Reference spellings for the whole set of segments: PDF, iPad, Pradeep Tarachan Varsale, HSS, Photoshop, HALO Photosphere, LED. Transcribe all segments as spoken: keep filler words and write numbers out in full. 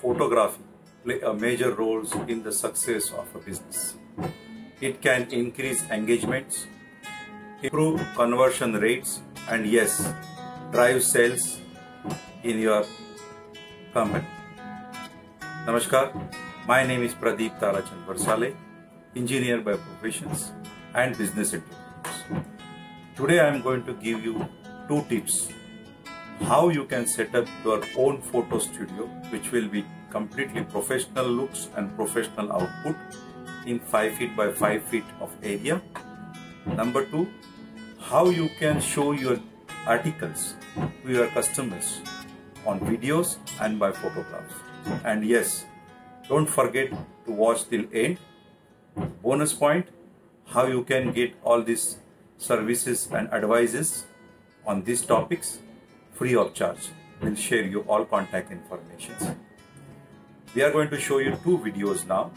photography play a major role in the success of a business. It can increase engagements, improve conversion rates, and yes, drive sales in your company. Namaskar, my name is Pradeep Tarachan Varsale, engineer by professions and business intelligence. Today I am going to give you two tips how you can set up your own photo studio, which will be completely professional looks and professional output in five feet by five feet of area. Number two, how you can show your articles to your customers on videos and by photographs. And yes, don't forget to watch till end. Bonus point, how you can get all these services and advices on these topics free of charge. We'll share you all contact information. We are going to show you two videos now,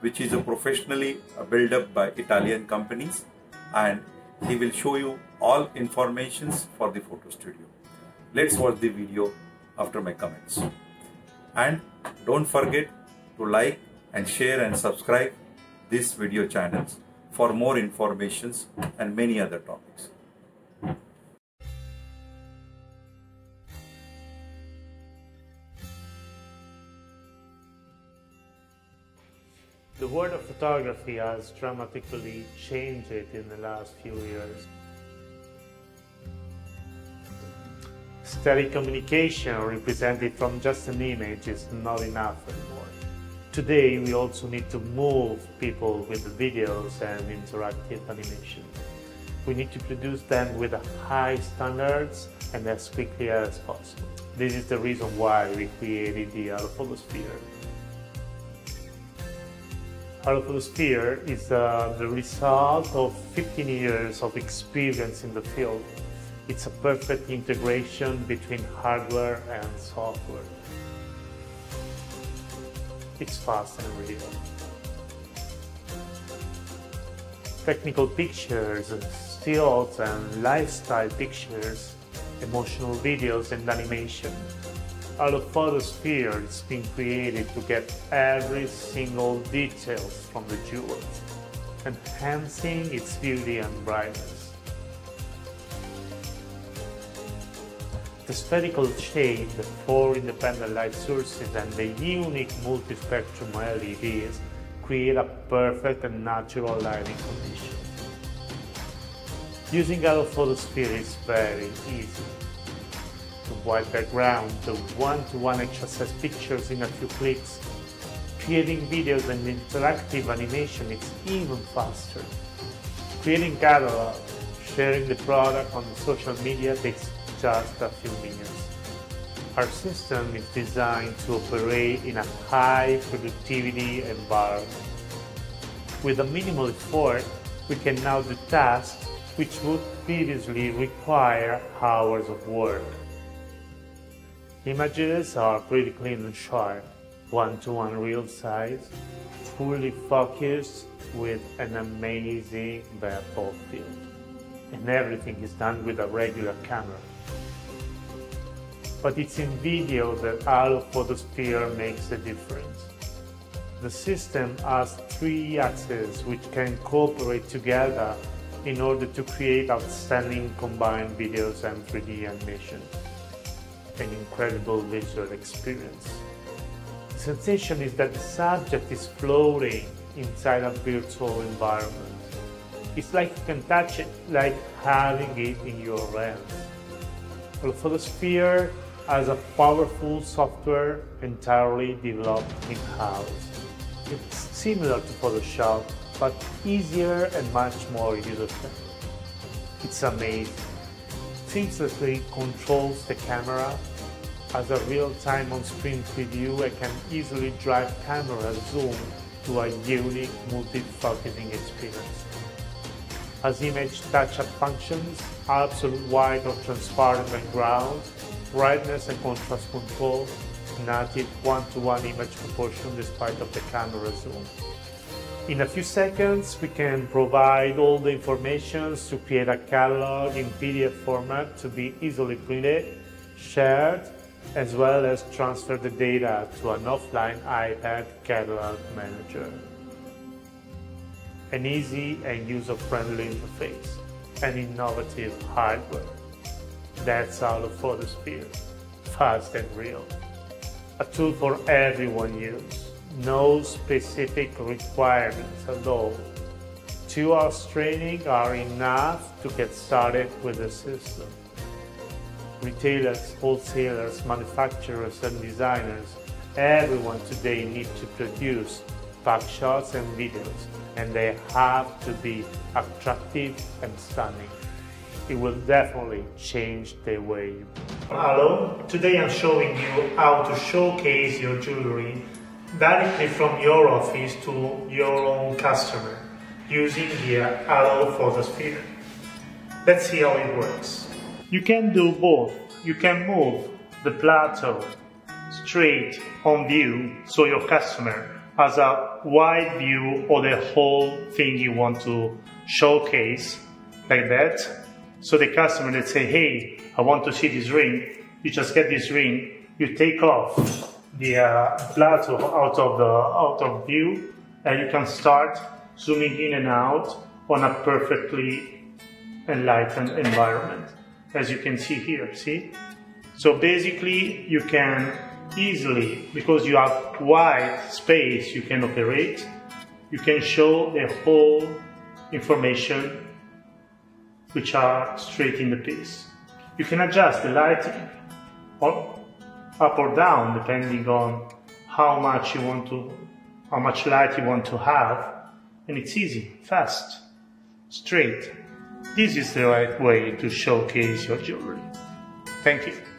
which is a professionally built up by Italian companies, and he will show you all informations for the photo studio. Let's watch the video after my comments. And don't forget to like and share and subscribe this video channels for more informations and many other topics. The world of photography has dramatically changed it in the last few years. Static communication represented from just an image is not enough anymore. Today we also need to move people with videos and interactive animation. We need to produce them with high standards and as quickly as possible. This is the reason why we created the HALO Photosphere. HALO Photosphere is uh, the result of fifteen years of experience in the field. It's a perfect integration between hardware and software. It's fast and real. Technical pictures, stills and lifestyle pictures, emotional videos and animation. HALO Photosphere has been created to get every single detail from the jewels, enhancing its beauty and brightness. The spherical shape, the four independent light sources and the unique multispectrum L E Ds create a perfect and natural lighting condition. Using HALO Photosphere is very easy. The white background, the one-to-one H S S pictures in a few clicks. Creating videos and interactive animation is even faster. Creating catalog, sharing the product on social media takes just a few minutes. Our system is designed to operate in a high productivity environment. With a minimal effort, we can now do tasks which would previously require hours of work. Images are pretty clean and sharp, one-to-one real size, fully focused with an amazing depth of field. And everything is done with a regular camera. But it's in video that HALO Photosphere makes a difference. The system has three axes which can cooperate together in order to create outstanding combined videos and three D animation. An incredible visual experience. The sensation is that the subject is floating inside a virtual environment. It's like you can touch it, like having it in your hands. HALO Photosphere has a powerful software entirely developed in-house. It's similar to Photoshop, but easier and much more user-friendly. It's amazing. Seamlessly controls the camera, has a real-time on-screen preview and can easily drive camera zoom to a unique multi-focusing experience. Has image touch-up functions, absolute white or transparent backgrounds, brightness and contrast control, native one-to-one image proportion despite of the camera zoom. In a few seconds, we can provide all the information to create a catalog in P D F format to be easily printed, shared, as well as transfer the data to an offline iPad catalog manager. An easy and user-friendly interface and innovative hardware. That's HALO Photosphere, fast and real. A tool for everyone use, no specific requirements at all. Two hours training are enough to get started with the system. Retailers, wholesalers, manufacturers and designers, everyone today needs to produce pack shots and videos, and they have to be attractive and stunning. It will definitely change the way you work. Hello, today I'm showing you how to showcase your jewelry directly from your office to your own customer using the HALO Photosphere. Let's see how it works. You can do both. You can move the plateau straight on view so your customer has a wide view of the whole thing you want to showcase, like that. So the customer, let's say, hey, I want to see this ring. You just get this ring, you take off the uh, plateau out of the out of view, and you can start zooming in and out on a perfectly enlightened environment, as you can see here, see? So basically you can easily, because you have wide space you can operate, you can show the whole information which are straight in the piece. You can adjust the lighting or up or down depending on how much you want to, how much light you want to have, and it's easy, fast, straight. This is the right way to showcase your jewelry. Thank you.